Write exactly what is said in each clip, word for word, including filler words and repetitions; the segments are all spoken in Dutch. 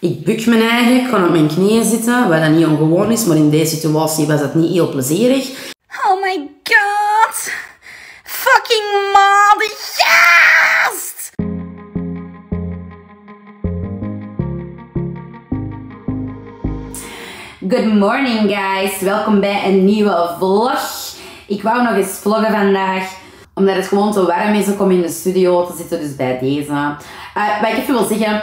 Ik buk me eigenlijk, gewoon op mijn knieën zitten, wat dat niet ongewoon is, maar in deze situatie was dat niet heel plezierig. Oh my god! Fucking madig gast! Good morning guys, welkom bij een nieuwe vlog. Ik wou nog eens vloggen vandaag, omdat het gewoon te warm is om in de studio te zitten, dus bij deze. Uh, wat ik even wil zeggen,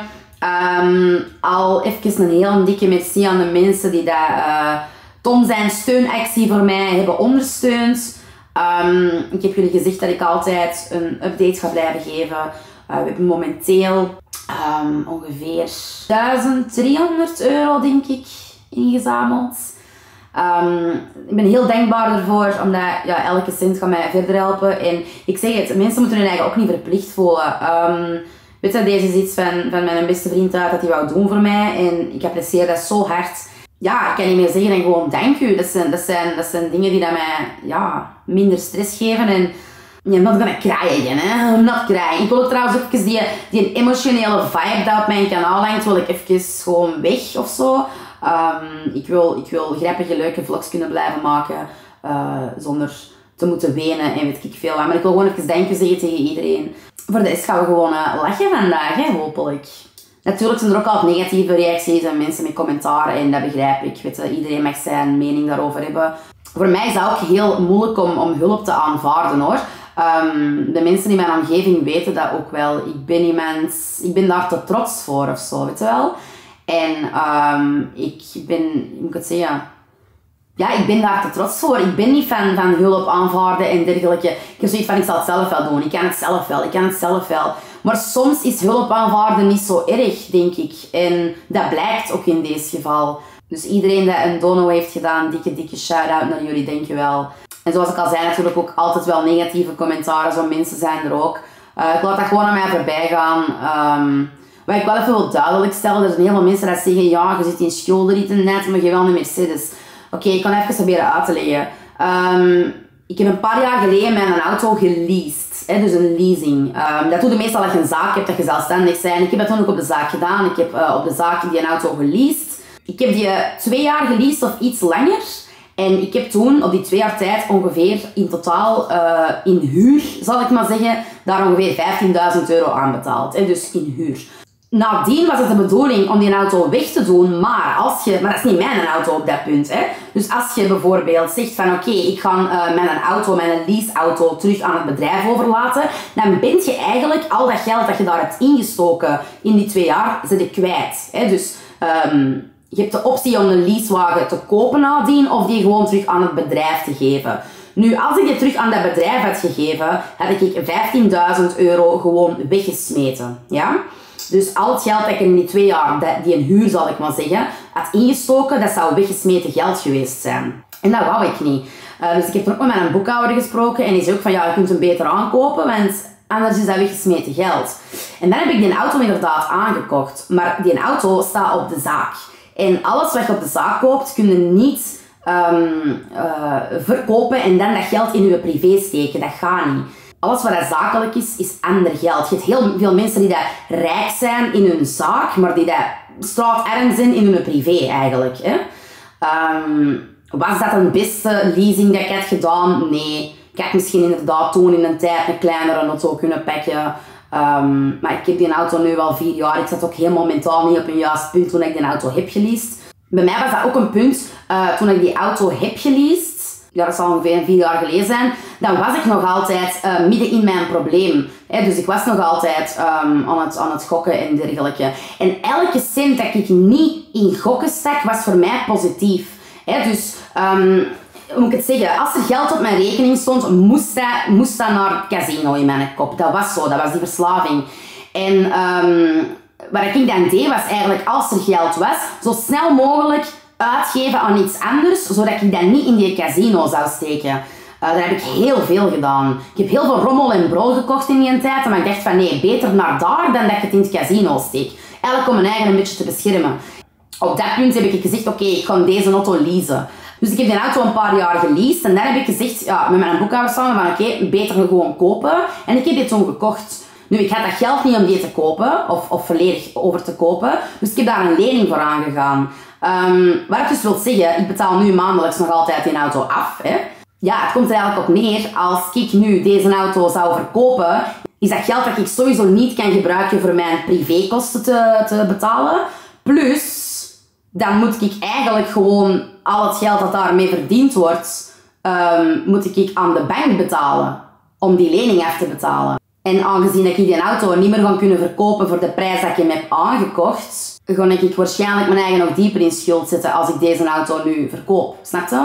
um, al even een heel dikke merci aan de mensen die dat, uh, Tom zijn steunactie voor mij hebben ondersteund. Um, ik heb jullie gezegd dat ik altijd een update ga blijven geven. Uh, we hebben momenteel um, ongeveer duizend driehonderd euro, denk ik, ingezameld. Um, ik ben heel dankbaar ervoor, omdat ja, elke cent kan mij verder helpen. En ik zeg het, mensen moeten hun eigen ook niet verplicht voelen. Um, weet je, deze is iets van, van mijn beste vriend uit dat hij wou doen voor mij. En ik apprecieer dat zo hard. Ja, ik kan niet meer zeggen en gewoon dank u. Dat zijn, dat zijn, dat zijn dingen die dat mij ja, minder stress geven. En I'm not gonna cry again, hè. I'm not crying. Ik wil ook trouwens ook even die, die emotionele vibe dat op mijn kanaal hangt, wil ik even gewoon weg of zo. Um, ik, wil, ik wil grappige, leuke vlogs kunnen blijven maken uh, zonder te moeten wenen en weet ik veel wat. Maar ik wil gewoon even danken zeggen tegen iedereen. Voor de rest gaan we gewoon uh, lachen vandaag, hè, hopelijk. Natuurlijk zijn er ook altijd negatieve reacties en mensen met commentaar en dat begrijp ik. Weet, uh, iedereen mag zijn mening daarover hebben. Voor mij is dat ook heel moeilijk om, om hulp te aanvaarden, hoor. Um, de mensen in mijn omgeving weten dat ook wel. Ik ben iemand, ik ben daar te trots voor of zo, weet je wel. En um, ik ben, hoe moet ik het zeggen, ja, ik ben daar te trots voor. Ik ben niet fan van hulp aanvaarden en dergelijke. Ik heb zoiets van, ik zal het zelf wel doen, ik kan het zelf wel, ik kan het zelf wel. Maar soms is hulp aanvaarden niet zo erg, denk ik. En dat blijkt ook in deze geval. Dus iedereen die een dono heeft gedaan, dikke, dikke shout-out naar jullie, dankjewel. En zoals ik al zei, natuurlijk ook altijd wel negatieve commentaren, zo mensen zijn er ook. Uh, ik laat dat gewoon aan mij voorbij gaan. Um, Wat ik wel even wil duidelijk stellen, er zijn heel veel mensen die zeggen, ja, je zit in schuldenrieten net, maar je wil een Mercedes. Oké, okay, ik kan even proberen uit te leggen. Um, ik heb een paar jaar geleden mijn auto geleased, hè, dus een leasing. Um, dat doe je meestal als je een zaak hebt, dat je zelfstandig bent. Ik heb dat toen ook op de zaak gedaan. Ik heb uh, op de zaak die een auto geleased. Ik heb die uh, twee jaar geleased of iets langer. En ik heb toen op die twee jaar tijd ongeveer in totaal uh, in huur, zal ik maar zeggen, daar ongeveer vijftienduizend euro aan betaald. Hè, dus in huur. Nadien was het de bedoeling om die auto weg te doen, maar als je... Maar dat is niet mijn auto op dat punt, hè. Dus als je bijvoorbeeld zegt van oké, okay, ik ga uh, mijn auto, mijn leaseauto terug aan het bedrijf overlaten, dan ben je eigenlijk al dat geld dat je daar hebt ingestoken in die twee jaar, zit je kwijt. Hè. Dus um, je hebt de optie om een leasewagen te kopen nadien of die gewoon terug aan het bedrijf te geven. Nu, als ik die terug aan dat bedrijf had gegeven, had ik vijftienduizend euro gewoon weggesmeten, ja. Dus al het geld dat ik in die twee jaar, die een huur zal ik maar zeggen, had ingestoken, dat zou weggesmeten geld geweest zijn. En dat wou ik niet. Uh, dus ik heb er ook met mijn boekhouder gesproken en die zei ook van ja, je kunt hem beter aankopen, want anders is dat weggesmeten geld. En dan heb ik die auto inderdaad aangekocht. Maar die auto staat op de zaak. En alles wat je op de zaak koopt, kun je niet um, uh, verkopen en dan dat geld in je privé steken. Dat gaat niet. Alles wat dat zakelijk is, is ander geld. Je hebt heel veel mensen die dat rijk zijn in hun zaak, maar die dat straatarm zijn in hun privé eigenlijk. Hè? Um, was dat een beste leasing dat ik had gedaan? Nee. Ik had misschien inderdaad toen in een tijd een kleinere auto kunnen pakken. Um, maar ik heb die auto nu al vier jaar. Ik zat ook helemaal mentaal niet op een juist punt toen ik die auto heb geleased. Bij mij was dat ook een punt uh, toen ik die auto heb geleased. Ja, dat zal ongeveer vier jaar geleden zijn, dan was ik nog altijd uh, midden in mijn probleem. He, dus ik was nog altijd um, aan, het, aan het gokken en dergelijke. En elke cent dat ik niet in gokken stak, was voor mij positief. He, dus, um, hoe moet ik het zeggen, als er geld op mijn rekening stond, moest dat, moest dat naar het casino in mijn kop. Dat was zo, dat was die verslaving. En um, wat ik dan deed, was eigenlijk als er geld was, zo snel mogelijk uitgeven aan iets anders, zodat ik dat niet in die casino zou steken. Uh, daar heb ik heel veel gedaan. Ik heb heel veel rommel en brol gekocht in die tijd, maar ik dacht van nee, beter naar daar dan dat ik het in het casino steek. Eigenlijk om mijn eigen een beetje te beschermen. Op dat punt heb ik gezegd, oké, okay, ik ga deze auto leasen. Dus ik heb die auto een paar jaar geleased en dan heb ik gezegd, ja, met mijn boekhouder samen, van oké, okay, beter gewoon kopen. En ik heb dit toen gekocht. Nu, ik had dat geld niet om die te kopen, of, of volledig over te kopen, dus ik heb daar een lening voor aangegaan. Um, wat ik dus wil zeggen, ik betaal nu maandelijks nog altijd die auto af, hè. Ja, het komt er eigenlijk op neer, als ik nu deze auto zou verkopen, is dat geld dat ik sowieso niet kan gebruiken voor mijn privékosten te, te betalen. Plus, dan moet ik eigenlijk gewoon al het geld dat daarmee verdiend wordt, um, moet ik aan de bank betalen om die lening af te betalen. En aangezien ik die auto niet meer ga kunnen verkopen voor de prijs dat ik hem heb aangekocht, ga ik waarschijnlijk mijn eigen nog dieper in schuld zetten als ik deze auto nu verkoop. Snap je?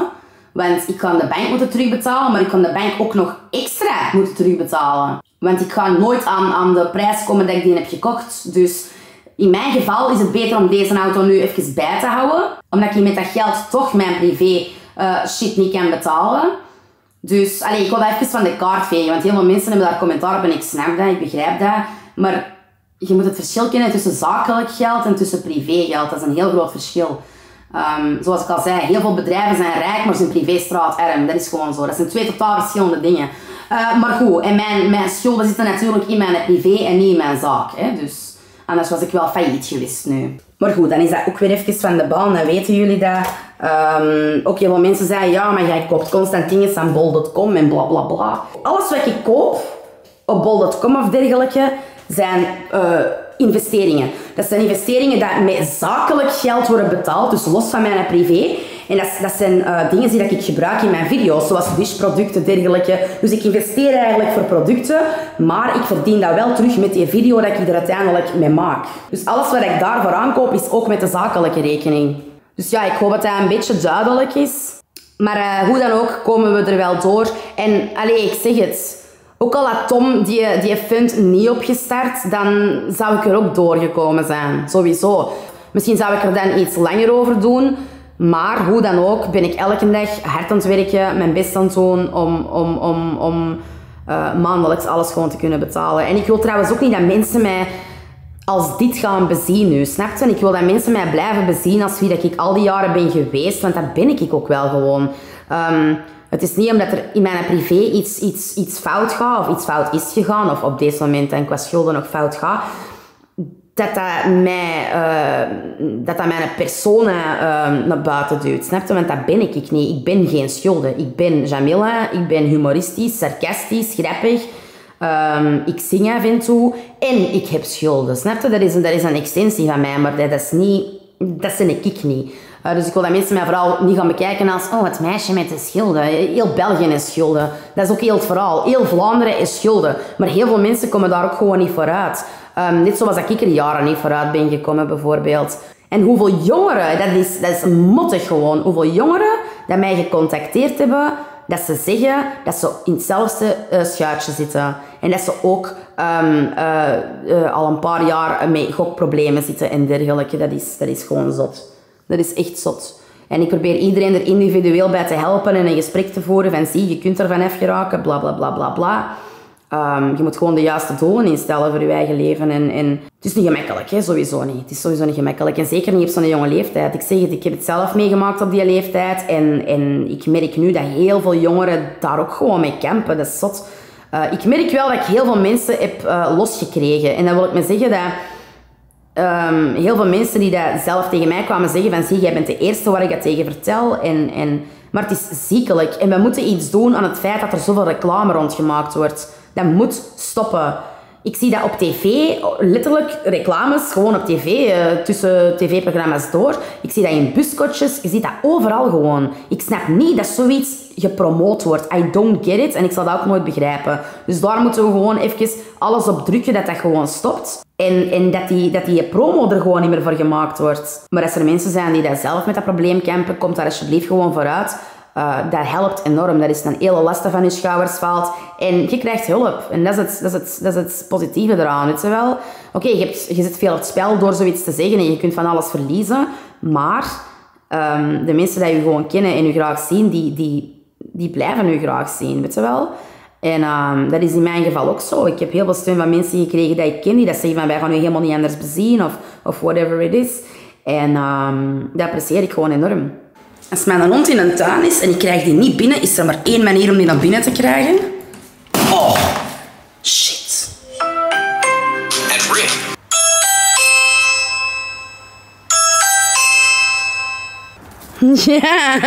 Want ik ga de bank moeten terugbetalen, maar ik kan de bank ook nog extra moeten terugbetalen. Want ik ga nooit aan, aan de prijs komen dat ik die heb gekocht. Dus in mijn geval is het beter om deze auto nu even bij te houden. Omdat ik met dat geld toch mijn privé uh, shit niet kan betalen. Dus, allee, ik wil dat even van de kaart vegen. Want heel veel mensen hebben daar commentaar op en ik snap dat, ik begrijp dat. Maar je moet het verschil kennen tussen zakelijk geld en tussen privégeld. Dat is een heel groot verschil. Um, zoals ik al zei, heel veel bedrijven zijn rijk, maar zijn privé straatarm. Dat is gewoon zo. Dat zijn twee totaal verschillende dingen. Uh, maar goed, en mijn, mijn schulden zitten natuurlijk in mijn privé en niet in mijn zaak. Hè? Dus, anders was ik wel failliet geweest nu. Maar goed, dan is dat ook weer even van de baan. Dan weten jullie dat. Um, ook heel veel mensen zeiden, ja, maar jij koopt constant dingen aan bol punt com en bla bla bla. Alles wat ik koop op bol punt com of dergelijke, zijn uh, investeringen. Dat zijn investeringen die met zakelijk geld worden betaald, dus los van mijn privé. En dat, dat zijn uh, dingen die ik gebruik in mijn video's, zoals wishproducten, dergelijke. Dus ik investeer eigenlijk voor producten, maar ik verdien dat wel terug met die video dat ik er uiteindelijk mee maak. Dus alles wat ik daarvoor aankoop is ook met de zakelijke rekening. Dus ja, ik hoop dat dat een beetje duidelijk is. Maar uh, hoe dan ook komen we er wel door. En allee, ik zeg het. Ook al had Tom die, die fund niet opgestart, dan zou ik er ook doorgekomen zijn. Sowieso. Misschien zou ik er dan iets langer over doen. Maar hoe dan ook ben ik elke dag hard aan het werken, mijn best aan het doen om, om, om, om uh, maandelijks alles gewoon te kunnen betalen. En ik wil trouwens ook niet dat mensen mij als dit gaan bezien nu, snap je? En ik wil dat mensen mij blijven bezien als wie dat ik al die jaren ben geweest, want dat ben ik ook wel gewoon. Um, het is niet omdat er in mijn privé iets, iets, iets fout gaat, of iets fout is gegaan, of op deze moment en qua schulden nog fout gaat, dat dat, mij, uh, dat, dat mijn persona uh, naar buiten duwt, snap je? Want dat ben ik, ik niet. Ik ben geen schulden. Ik ben Jamilla, ik ben humoristisch, sarcastisch, grappig. Um, ik zing af en toe en ik heb schulden, snap je? Dat is een, dat is een extensie van mij, maar dat, dat is niet... Dat ben ik, ik niet. Uh, dus ik wil dat mensen mij vooral niet gaan bekijken als oh, het meisje met de schulden. Heel België is schulden. Dat is ook heel het verhaal. Heel Vlaanderen is schulden. Maar heel veel mensen komen daar ook gewoon niet vooruit. Um, net zoals ik er jaren niet vooruit ben gekomen, bijvoorbeeld. En hoeveel jongeren, dat is, dat is mottig gewoon, hoeveel jongeren die mij gecontacteerd hebben, dat ze zeggen dat ze in hetzelfde uh, schuitje zitten. En dat ze ook um, uh, uh, al een paar jaar met gokproblemen zitten en dergelijke. Dat is, dat is gewoon zot. Dat is echt zot. En ik probeer iedereen er individueel bij te helpen en een gesprek te voeren van zie, je kunt er van af geraken, bla bla bla bla bla. Um, je moet gewoon de juiste doelen instellen voor je eigen leven. En, en... Het is niet gemakkelijk, hè? Sowieso niet. Het is sowieso niet gemakkelijk. En zeker niet op zo'n jonge leeftijd. Ik zeg het, ik heb het zelf meegemaakt op die leeftijd. En, en ik merk nu dat heel veel jongeren daar ook gewoon mee kampen. Dat is zot. Uh, ik merk wel dat ik heel veel mensen heb uh, losgekregen. En dat wil ik maar zeggen dat... Um, heel veel mensen die dat zelf tegen mij kwamen zeggen van... Zie, jij bent de eerste waar ik dat tegen vertel. En, en... Maar het is ziekelijk. En we moeten iets doen aan het feit dat er zoveel reclame rondgemaakt wordt. Dat moet stoppen. Ik zie dat op tv, letterlijk reclames, gewoon op tv, uh, tussen tv-programma's door. Ik zie dat in buskotjes, je ziet dat overal gewoon. Ik snap niet dat zoiets gepromoot wordt. I don't get it en ik zal dat ook nooit begrijpen. Dus daar moeten we gewoon even alles op drukken dat dat gewoon stopt. En, en dat, die, dat die promo er gewoon niet meer voor gemaakt wordt. Maar als er mensen zijn die dat zelf met dat probleem kampen, komt daar alsjeblieft gewoon vooruit. Uh, dat helpt enorm. Dat is een hele last van je schouders valt. En je krijgt hulp. En dat is het, dat is het, dat is het positieve eraan. Weet je wel? Oké, okay, je, je zit veel op het spel door zoiets te zeggen. En je kunt van alles verliezen. Maar um, de mensen die je gewoon kennen en je graag zien, die, die, die blijven je graag zien. Weet je wel? En um, dat is in mijn geval ook zo. Ik heb heel veel steun van mensen gekregen die ik ken. Die dat zeggen van wij gaan u helemaal niet anders bezien. Of, of whatever it is. En um, dat apprecieer ik gewoon enorm. Als mijn hond in een tuin is en ik krijg die niet binnen, is er maar één manier om die naar binnen te krijgen. Oh, shit. Ja.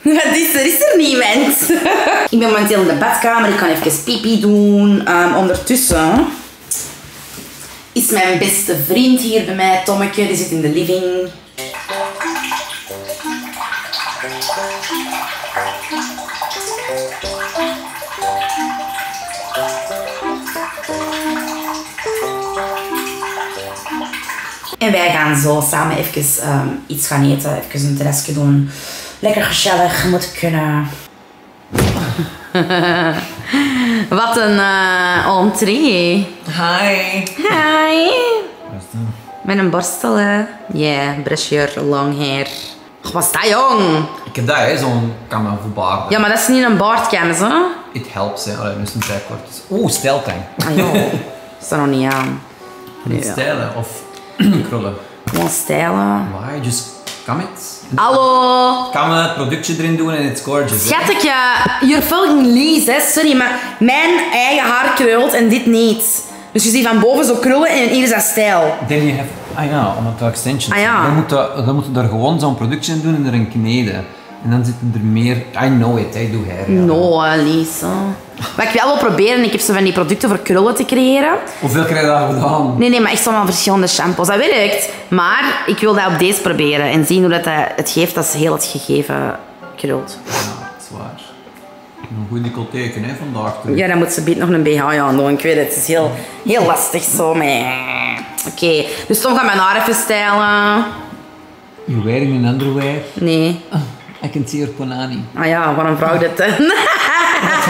Het is, er is er niemand. Ik ben momenteel in de badkamer. Ik kan even pipi doen. Um, ondertussen is mijn beste vriend hier bij mij, Tommeke. Die zit in de living. En wij gaan zo samen even um, iets gaan eten. Even een terrasje doen. Lekker gezellig, moet kunnen. Wat een uh, entree. Hi. Hi. Met een borstel, hè? Yeah, brush your long hair. Och, was dat jong? Ik heb dat, hè, zo'n kamer voor baarden. Ja, maar dat is niet een baardcam, zo. It helps, hè. Allee, dus een zijkort. Oeh, stijltang. Ah, joh. Is dat nog niet aan? Niet ja. Stijlen of krullen? Gewoon stijlen. Why? Just come it. Hallo! Kan we het productje erin doen en it's gorgeous. Schattekje, yeah? You're fucking lease, hè? Sorry, maar mijn eigen haar krult en dit niet. Dus je ziet van boven zo krullen en hier is dat stijl. Then you have, ah ja, omdat dat extensions. Ah ja. Dan moeten moet daar gewoon zo'n productje in doen en er een kneden. En dan zitten er meer, I know it, I do hair. Ja. No, Lisa. Maar ik wil wel proberen, ik heb zo van die producten voor krullen te creëren. Hoeveel krijg je daar gedaan? Nee, nee, maar echt allemaal verschillende shampoos. Dat werkt. Maar ik wil dat op deze proberen en zien hoe dat het geeft als heel het gegeven krult. Ja, dat is waar. Een goede decolteken, hè, vandaag. Terug. Ja, dan moet ze beet nog een B H aan doen. Ik weet het, het is heel, heel lastig zo. Maar... Oké, okay. Dus Tom gaat mijn haar even stijlen. You're wearing an underwear? Nee. Oh, I can see your ponani. Ah ja, waarom vrouw dit? Dat is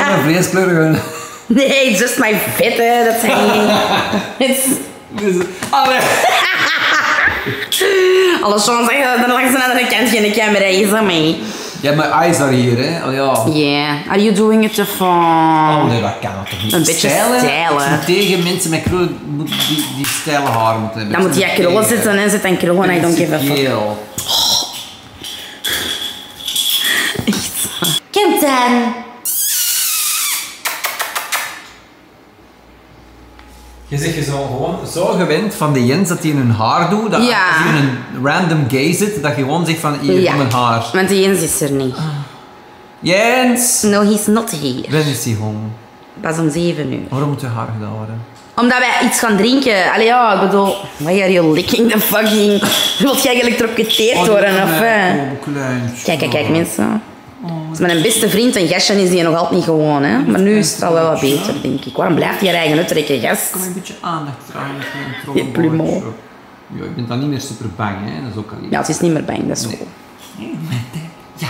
gewoon een vleeskleur. Nee, just my vet, hè. Dat zijn niet. Alle. Alle chance zeggen dat er langs een andere kant geen camera is, hè, mee. Ja, mijn eyes are hier, hè. Oh, ja. Yeah. Are you doing it for... Oh, nee, dat kan toch niet. Een beetje stijlen. stijlen. Tegen mensen met krullen die, die stijle haar moeten hebben. Dan moet je krullen zitten, hè. Zit aan krullen en I don't give a fuck. Echt. Kim dan. Je zegt je zo gewoon zo gewend van de Jens dat hij in hun haar doet, dat ja. Als je in een random gay zit, dat je gewoon zegt van hier, ja. Van mijn haar. Want de Jens is er niet. Ah. Jens! No, he's not here. Wanneer is hij home? Pas om zeven uur. Waarom moet je haar gedaan worden? Omdat wij iets gaan drinken. Allee ja, ik bedoel... Why are you licking the fucking... Wilt jij geëlektrocuteerd oh, worden klein, of... Oh, klein. Kijk, kijk, kijk mensen. Dus mijn beste vriend, een gastje, is die nog altijd niet gewoon, hè? Maar nu is het al wel wat beter, denk ik. Waarom blijft hij eigen uitrekken, gast? Kom een beetje aandacht trouwens. Je plumeau. Ja, ik ben dan niet meer super bang, hè? Dat is ook al iets. Ja, het is niet meer bang, dat is goed. Nee, ja.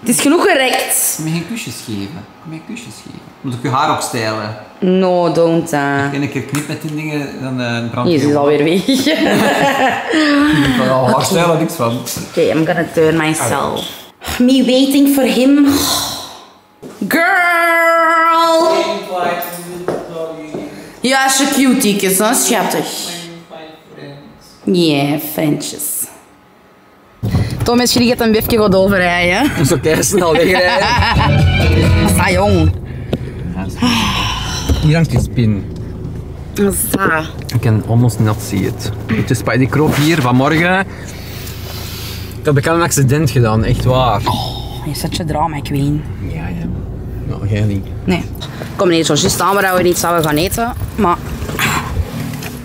Het is genoeg gerekt. Moet je geen kusjes geven? Moet je kusjes geven? Moet ik je haar opstijlen? No, don't. Uh... En ik keer knip met die dingen, dan uh, brand je. Je is alweer weg. Ik kan al haar stijlen, niks van. Oké, I'm gonna turn myself. Me waiting for him. Girl! Ja, ze cutiekes, hè, schattig. Yeah, Frenchjes. Tom, misschien gaat een biefje goed overrijden. Hè? Zo keihard snel wegrijden. Ah, jong. Hier hangt die spin. Wat is dat? Ik kan almost not see it. Het is bij die kroop hier vanmorgen. Ik had bekend een accident gedaan, echt waar. Oh, je zet je drama, queen. Ja, ja. Nou, jij niet. Nee. Kom niet zo juist aan waar we niet zouden gaan eten, maar...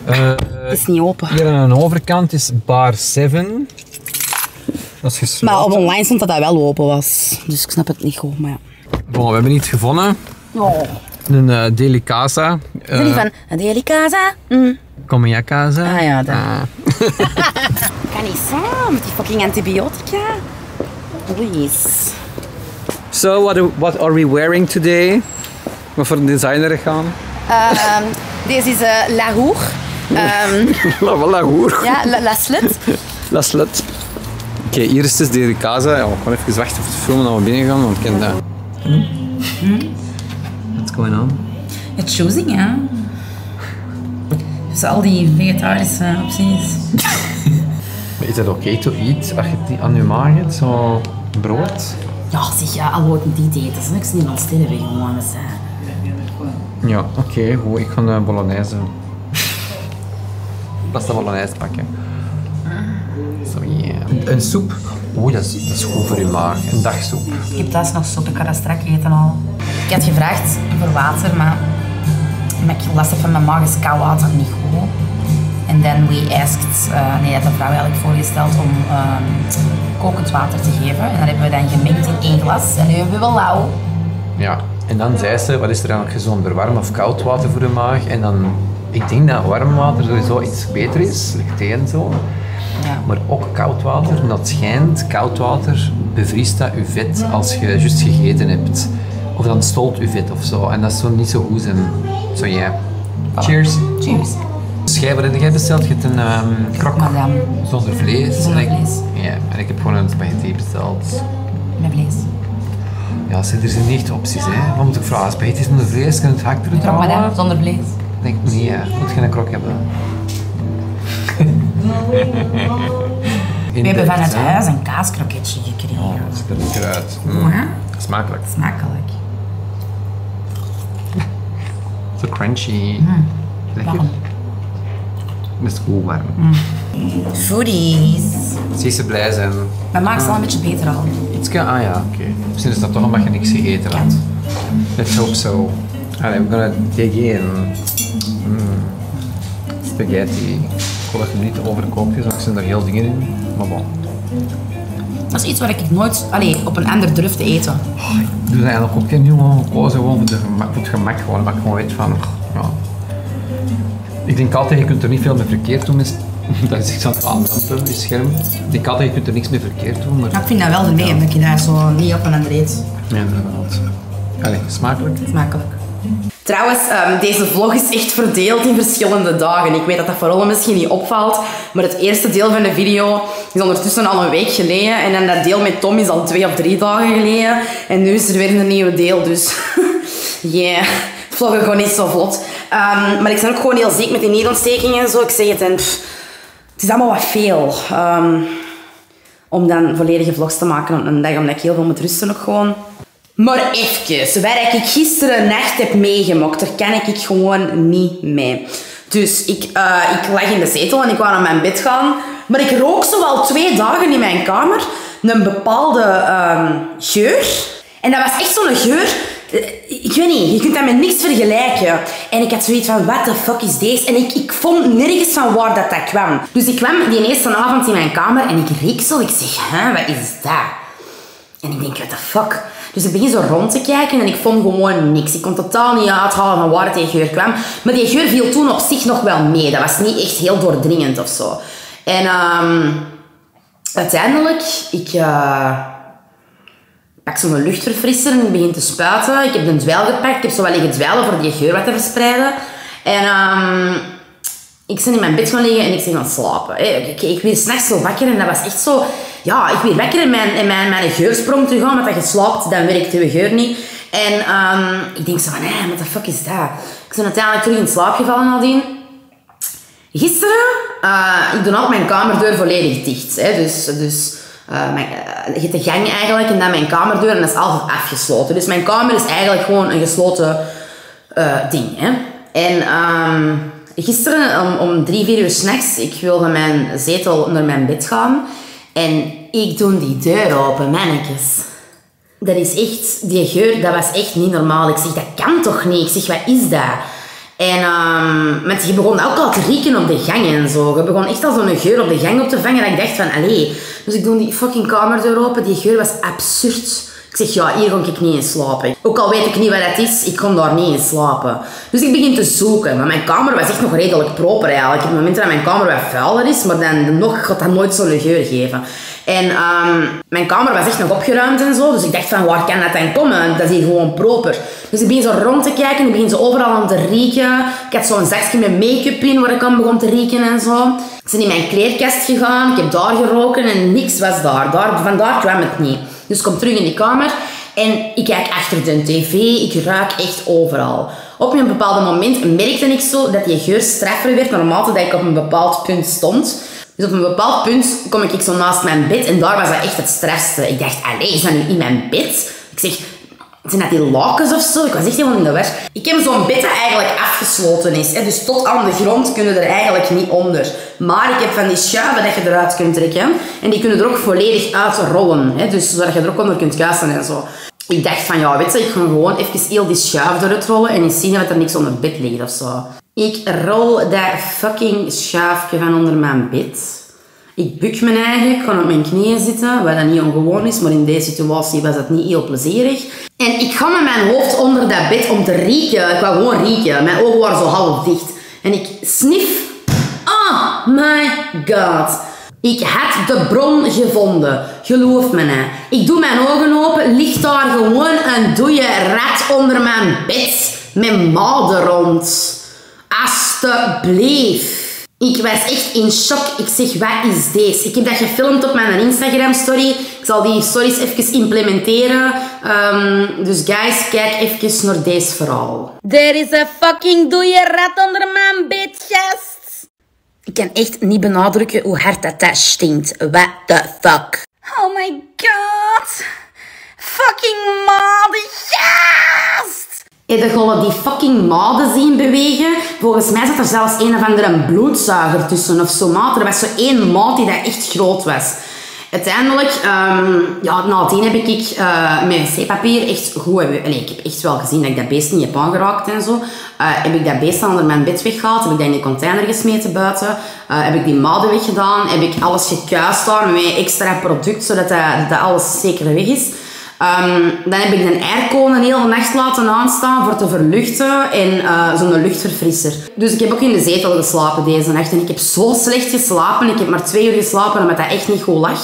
Uh, het is niet open. Hier aan de overkant is bar zeven. Dat is gesloten. Maar op online stond dat dat wel open was. Dus ik snap het niet goed, maar ja. Bon, we hebben iets gevonden. Oh. Een uh, delicasa. Uh, Jullie van, een delicasa? Mm. Kom in je casa. Ah ja, dat. Ah. Kan niet zo, met die fucking antibiotica. Please. So, what, what are we wearing today? Wat voor een designer gaan? Deze is uh, La Hour. Um, la, la Hour. Ja, La, la Slut. La Slut. Oké, okay, hier is dus de casa. Ja, we gaan even wachten voor de film dat we binnen gaan, want ik ken dat. What's going on? It's choosing, ja. Yeah. Dus al die vegetarische opties. Is dat oké okay to eat als je het niet aan je maag hebt, zo brood? Ja, zeg ja, al wordt het niet eten. Dat is niks niet aan het sterven gewoon. Dus, uh. Ja, oké, okay, goed. Ik ga de bolognese. Pasta bolognese pakken. Zo, yeah. Een soep. Oeh, dat is, dat is goed voor je maag. Een dagsoep. Ik heb thuis nog soep. Ik ga dat strak eten al. Ik had gevraagd voor water, maar ik las even, mijn maag is koud water niet goed. En dan we asked, uh, nee, dat had de vrouw eigenlijk voorgesteld om um, kokend water te geven. En dat hebben we dan gemengd in één glas. En nu hebben we wel lauw. Ja. En dan zei ze, wat is er eigenlijk gezonder, warm of koud water voor de maag? En dan, ik denk dat warm water sowieso iets beter is, like thee en zo. Ja. Maar ook koud water, en dat schijnt, koud water bevriest dat je vet als je juist gegeten hebt. Of dan stolt je vet of zo. En dat is zo niet zo goed zijn. Zo ja. Yeah. Voilà. Cheers. Cheers. Schijver en jij besteld, je hebt een um, krok Madame. Zonder vlees. Zonder en, vlees. Ik, yeah. En ik heb gewoon een spaghetti besteld. Met vlees. Ja, er zijn niet echt opties, hè. Wat moet ik vragen? Spaghetti zonder vlees, kan het hak eruit halen? Een krok Madame zonder vlees? Nee, nee, moet geen krok hebben. We hebben vanuit huis een kaaskroketje gekregen. Oh, dat ziet er lekker uit. Mm. Smakelijk. Smakelijk. Zo crunchy. Mm. Lekker. Best goed warm. Mm. Foodies. Zie ze blij zijn. Mijn maag is al een beetje beter al. Ietske, ah ja, oké. Okay. Misschien is dat toch omdat je niks gegeten had. Let's hope so. Allee, we gaan dig in. Mm. Spaghetti. Ik hoop dat je hem niet overkookt is, want er zijn er heel dingen in. Maar bon. Dat is iets waar ik nooit allee, op een ander durf te eten. Oh, ik doe dat eigenlijk ook niet helemaal gekozen, gewoon voor, gemak, voor het gemak. Gewoon, maar ik gewoon weet van. Ja. Ik denk altijd, je kunt er niet veel mee verkeerd doen. Dat is iets aan het aandamperen, je scherm. Ik denk altijd, je kunt er niks mee verkeerd doen. Maar... Ja, ik vind dat wel de mee, ja. Dat je daar zo niet op een ander eet. Ja, inderdaad. Allee, smakelijk. Smakelijk. Trouwens, um, deze vlog is echt verdeeld in verschillende dagen. Ik weet dat dat vooral misschien niet opvalt, maar het eerste deel van de video is ondertussen al een week geleden. En dan dat deel met Tom is al twee of drie dagen geleden. En nu is er weer een nieuwe deel, dus... yeah. Vloggen gewoon niet zo vlot. Um, maar ik ben ook gewoon heel ziek met die nierontstekingen en zo. Ik zeg het en... Pff, het is allemaal wat veel. Um, om dan volledige vlogs te maken op een dag, omdat ik heel veel moet rusten nog gewoon. Maar even, wat ik gisteren nacht heb meegemaakt, daar kan ik gewoon niet mee. Dus ik, uh, ik lag in de zetel en ik wou naar mijn bed gaan. Maar ik rook zo al twee dagen in mijn kamer een bepaalde um, geur. En dat was echt zo'n geur... Ik weet niet, je kunt dat met niks vergelijken. En ik had zoiets van, what the fuck is deze? En ik, ik vond nergens van waar dat, dat kwam. Dus ik kwam die eerste avond in mijn kamer en ik riek zo. Ik zeg, hè, wat is dat? En ik denk, what the fuck? Dus ik begin zo rond te kijken en ik vond gewoon niks. Ik kon totaal niet uithalen van waar die geur kwam. Maar die geur viel toen op zich nog wel mee. Dat was niet echt heel doordringend of zo. En um, uiteindelijk, ik... Uh, Ik pak zo'n luchtverfrisser en ik begin te spuiten. Ik heb een dweil gepakt. Ik heb zo wel liggen dweilen voor die geur wat te verspreiden. En um, ik ben in mijn bed gaan liggen en ik ben gaan slapen. Ik, ik, ik werd s'nachts zo wakker en dat was echt zo... Ja, ik werd wakker en mijn, en mijn, mijn geur sprong terug aan. Want als je slaapt, dan werkt je geur niet. En um, ik denk zo van, hé, hey, what the fuck is dat? Ik ben uiteindelijk terug in slaap gevallen nadien. Gisteren, uh, ik doe altijd mijn kamerdeur volledig dicht. Hè, dus... dus Uh, mijn, uh, je hebt de gang eigenlijk en dan mijn kamerdeur en dat is altijd afgesloten. Dus mijn kamer is eigenlijk gewoon een gesloten uh, ding. Hè? En um, gisteren om, om drie, vier uur s'nachts, ik wilde mijn zetel onder mijn bed gaan en ik doe die deur open, mannetjes. Dat is echt, die geur, dat was echt niet normaal. Ik zeg, dat kan toch niet? Ik zeg, wat is dat? En um, met, je begon ook al te rieken op de gang en zo. Je begon echt al zo'n geur op de gang op te vangen. Dat ik dacht van, allee. Dus ik doe die fucking kamerdeur open. Die geur was absurd. Ik zeg, ja, hier kon ik niet in slapen. Ook al weet ik niet wat dat is, ik kon daar niet in slapen. Dus ik begin te zoeken. Maar mijn kamer was echt nog redelijk proper eigenlijk. Op het moment dat mijn kamer wat vuiler is, maar dan nog, gaat dat nooit zo'n geur geven. En um, mijn kamer was echt nog opgeruimd en zo. Dus ik dacht van, waar kan dat dan komen? Dat is hier gewoon proper. Dus ik begin zo rond te kijken. Ik begin zo overal aan te rieken. Ik had zo'n zakje met make-up in waar ik aan begon te rieken en zo. Ik ben in mijn kleerkast gegaan. Ik heb daar geroken en niks was daar. daar vandaar kwam het niet. Dus ik kom terug in die kamer en ik kijk achter de tv, ik ruik echt overal. Op een bepaald moment merkte ik zo dat die geur straffer werd, naarmate dat ik op een bepaald punt stond. Dus op een bepaald punt kom ik zo naast mijn bed en daar was dat echt het strafste. Ik dacht, allee, is dat nu in mijn bed? Ik zeg, Zijn dat die lakens of zo? Ik was echt helemaal in de war. Ik heb zo'n bed dat eigenlijk afgesloten is. Hè? Dus tot aan de grond kunnen er eigenlijk niet onder. Maar ik heb van die schuiven dat je eruit kunt trekken. En die kunnen er ook volledig uitrollen. Hè? Dus zodat je er ook onder kunt kuisen en zo. Ik dacht van ja, weet je, ik ga gewoon even heel die schuif eruit rollen. En eens zien dat er niks onder bed ligt of zo. Ik rol dat fucking schuifje van onder mijn bed. Ik buk me eigenlijk, gewoon op mijn knieën zitten, wat dat niet ongewoon is, maar in deze situatie was dat niet heel plezierig. En ik ga met mijn hoofd onder dat bed om te rieken. Ik wou gewoon rieken. Mijn ogen waren zo half dicht. En ik snif. Oh my god. Ik had de bron gevonden. Geloof me nou. Ik doe mijn ogen open, ligt daar gewoon een dode rat onder mijn bed. Mijn maal er rond. Alsjeblieft. Ik was echt in shock. Ik zeg, wat is deze? Ik heb dat gefilmd op mijn Instagram-story. Ik zal die stories even implementeren. Um, dus guys, kijk even naar deze verhaal. Er is een fucking dode rat onder mijn bedgast. Ik kan echt niet benadrukken hoe hard dat dat stinkt. What the fuck? Oh my god. Fucking madegast. Ik heb gewoon die fucking maden zien bewegen. Volgens mij zat er zelfs een of andere bloedzuiger tussen of zo. Maar er was zo één maat die dat echt groot was. Uiteindelijk, um, ja, nadien heb ik uh, mijn wc-papier echt goed... Allee, ik heb echt wel gezien dat ik dat beest niet heb aangeraakt en zo. Uh, heb ik dat beest onder mijn bed weggehaald. Heb ik dat in de container gesmeten buiten. Uh, heb ik die maden weggedaan. Heb ik alles gekuist daar met extra product, zodat dat, dat alles zeker weg is. Um, dan heb ik een airco een hele nacht laten aanstaan voor te verluchten en uh, zo'n luchtverfrisser. Dus ik heb ook in de zetel geslapen deze nacht en ik heb zo slecht geslapen. Ik heb maar twee uur geslapen omdat dat echt niet goed lag.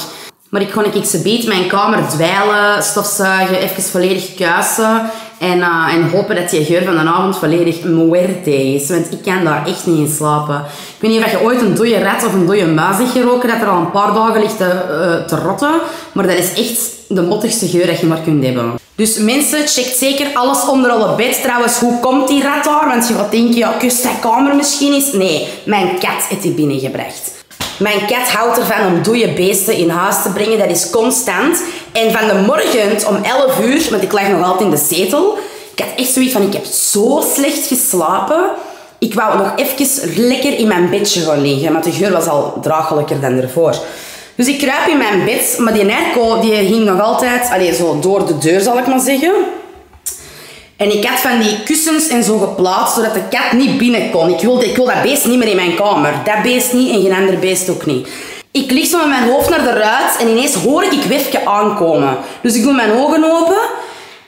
Maar ik kon ik ze beet mijn kamer dweilen, stofzuigen, even volledig kuisen en, uh, en hopen dat die geur van de avond volledig muerte is. Want ik kan daar echt niet in slapen. Ik weet niet of je ooit een dode rat of een dode muis hebt geroken dat er al een paar dagen ligt te, uh, te rotten. Maar dat is echt... de mottigste geur dat je maar kunt hebben. Dus mensen, check zeker alles onder alle bed. Trouwens, hoe komt die rat daar? Want je gaat denken, ja, kust dat kamer misschien eens? Nee, mijn kat heeft die binnengebracht. Mijn kat houdt ervan om dode beesten in huis te brengen. Dat is constant. En van de morgen om elf uur, want ik lag nog altijd in de zetel. Ik had echt zoiets van, ik heb zo slecht geslapen. Ik wou nog even lekker in mijn bedje gaan liggen. Maar de geur was al draaglijker dan ervoor. Dus ik kruip in mijn bed, maar die airco die ging nog altijd allez, zo door de deur, zal ik maar zeggen. En ik had van die kussens en zo geplaatst, zodat de kat niet binnen kon. Ik wil, ik wil dat beest niet meer in mijn kamer. Dat beest niet en geen ander beest ook niet. Ik lig zo met mijn hoofd naar de ruit en ineens hoor ik ik Wefke aankomen. Dus ik doe mijn ogen open.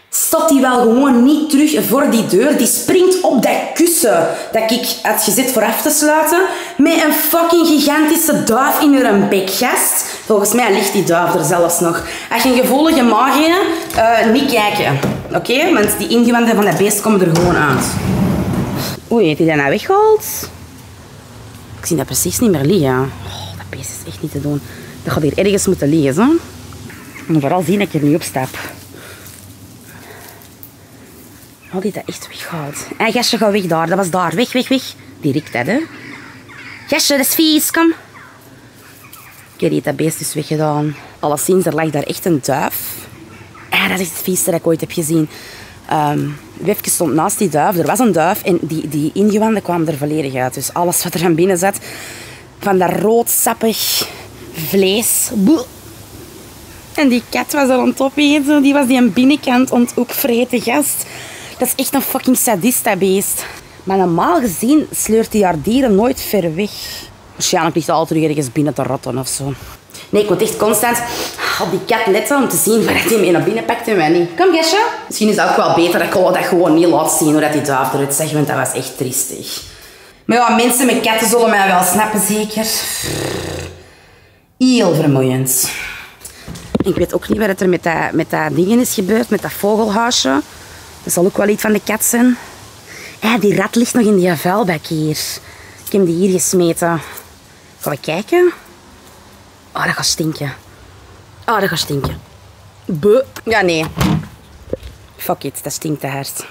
Stapt die wel gewoon niet terug voor die deur. Die springt op dat kussen dat ik had gezet voor af te sluiten. Met een fucking gigantische duif in haar bek, gast. Volgens mij ligt die duif er zelfs nog. Als je een gevoelige maag hebt, uh, niet kijken. Oké? Okay? Want die ingewanden van dat beest komen er gewoon uit. Oei, heeft hij dat nou weggehaald? Ik zie dat precies niet meer liggen. Oh, dat beest is echt niet te doen. Dat gaat hier ergens moeten liggen, zo. En vooral zien dat ik er niet op stap. Al die dat echt weghaalt. Hé, gastje, ga weg daar. Dat was daar. Weg, weg, weg. Direct dat, hè. Gastje, dat is vies. Kom. Ik heb dat beest dus weggedaan. Alleszins, er lag daar echt een duif. Hé, dat is het vieste dat ik ooit heb gezien. Um, Wefke stond naast die duif. Er was een duif en die, die ingewanden kwamen er volledig uit. Dus alles wat er aan binnen zat. Van dat roodsappig vlees. Boe. En die kat was er aan het opeten. Die was die aan binnenkant aan het opvreten, gast. Dat is echt een fucking sadist, dat beest. Maar normaal gezien sleurt die haar dieren nooit ver weg. Waarschijnlijk ligt het altijd ergens binnen te rotten of zo. Nee, ik moet echt constant op die kat letten om te zien waar hij mee naar binnen pakt en wij niet. Kom, gastje. Misschien is het ook wel beter dat ik dat gewoon niet laat zien hoe dat die duif eruit zegt, want dat was echt triestig. Maar ja, mensen met katten zullen mij wel snappen, zeker. Heel vermoeiend. Ik weet ook niet wat er met dat, met dat ding is gebeurd, met dat vogelhuisje. Dat zal ook wel iets van de kat zijn. Hé, die rat ligt nog in die vuilbak hier. Ik heb die hier gesmeten. Gaan we kijken? Oh, dat gaat stinken. Oh, dat gaat stinken. Buh. Ja, nee. Fuck it, dat stinkt te hard.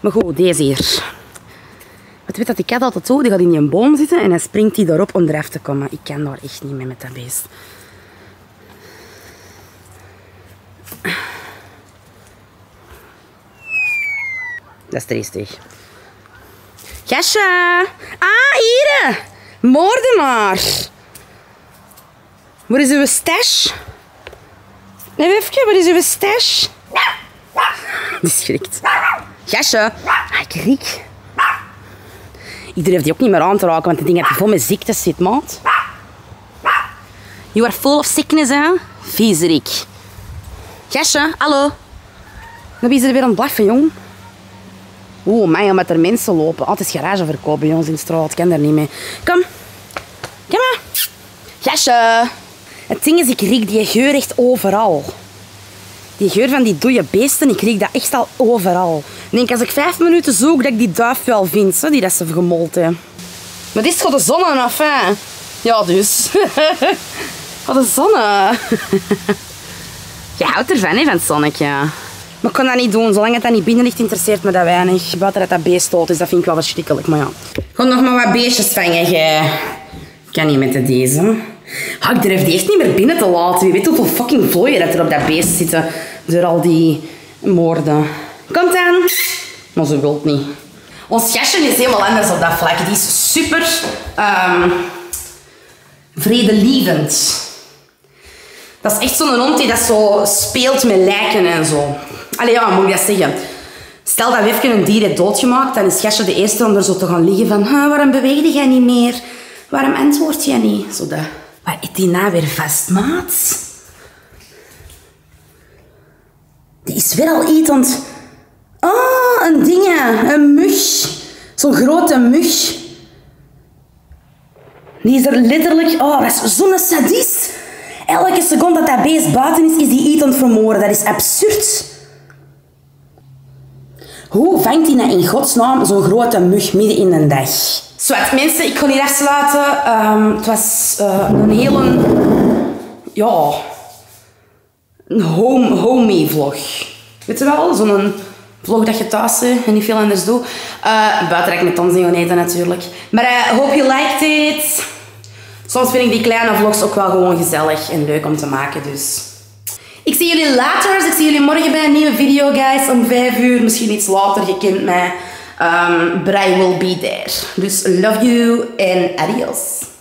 Maar goed, deze hier. Wat weet dat die kat altijd zo? Die gaat in die boom zitten en dan springt die daarop om eraf te komen. Ik kan daar echt niet mee met dat beest. Dat is triestig. Gastje! Ah, hier! Moordenaar! Waar is uw stash? Nee, Wifke, waar is uw stash? Die schrikt. Gastje! Ah, ik riek. Ik durf die ook niet meer aan te raken, want ik denk dat die vol met ziektes zit, maat. You are full of sickness, hè? Viezerik. Gastje, hallo. Dan is er weer aan het blaffen, jong. Oeh, man, met er mensen lopen. Altijd garageverkoop bij ons in de straat. Ik ken daar niet mee. Kom. Kom maar. Gastje. Het ding is, ik riek die geur echt overal. Die geur van die dode beesten, ik riek dat echt al overal. Ik denk, als ik vijf minuten zoek, dat ik die duif wel vind, hè, die dat ze gemolten. Maar dit gaat de zonne af, hè. Ja, dus. Wat de zonne. Je houdt ervan, hè, van het zonnetje. Maar ik kan dat niet doen. Zolang het dat niet binnen ligt, interesseert me dat weinig. Buiten dat dat beest dood is, dat vind ik wel verschrikkelijk. Maar ja. Gewoon nog maar wat beestjes vangen, jij. Ik kan niet met de deze. Ha, ik durf die echt niet meer binnen te laten. Wie weet hoeveel fucking vlooien dat er op dat beest zitten. Door al die moorden. Komt aan. Maar ze wilt niet. Ons gastje is helemaal anders op dat vlak. Die is super... Um, vredelievend. Dat is echt zo'n hond die dat zo speelt met lijken en zo. Allee, ja, moet ik dat zeggen? Stel dat Wifke een dier heeft doodgemaakt, dan is Gastje de eerste om er zo te gaan liggen van waarom beweeg jij niet meer? Waarom antwoord jij niet? Zo dat. Waar is die nou weer vast, maat? Die is weer al etend. Oh, een ding, een mug. Zo'n grote mug. Die is er letterlijk... Oh, dat is zo'n sadist. Elke seconde dat dat beest buiten is, is die etend vermoorden. Dat is absurd. Hoe vangt hij nou in godsnaam zo'n grote mug midden in de dag? Zwart, mensen, ik kon hier afsluiten. Um, het was uh, een hele... Ja... Een home, homey vlog. Weet je wel? Zo'n vlog dat je thuis hè, en niet veel anders doet. Uh, buiten dat ik met ons in eten natuurlijk. Maar ik uh, hoop je liked it. Soms vind ik die kleine vlogs ook wel gewoon gezellig en leuk om te maken, dus... Ik zie jullie later, dus ik zie jullie morgen bij een nieuwe video, guys. Om vijf uur, misschien iets later, je kent mij. Um, but I will be there. Dus love you en adios.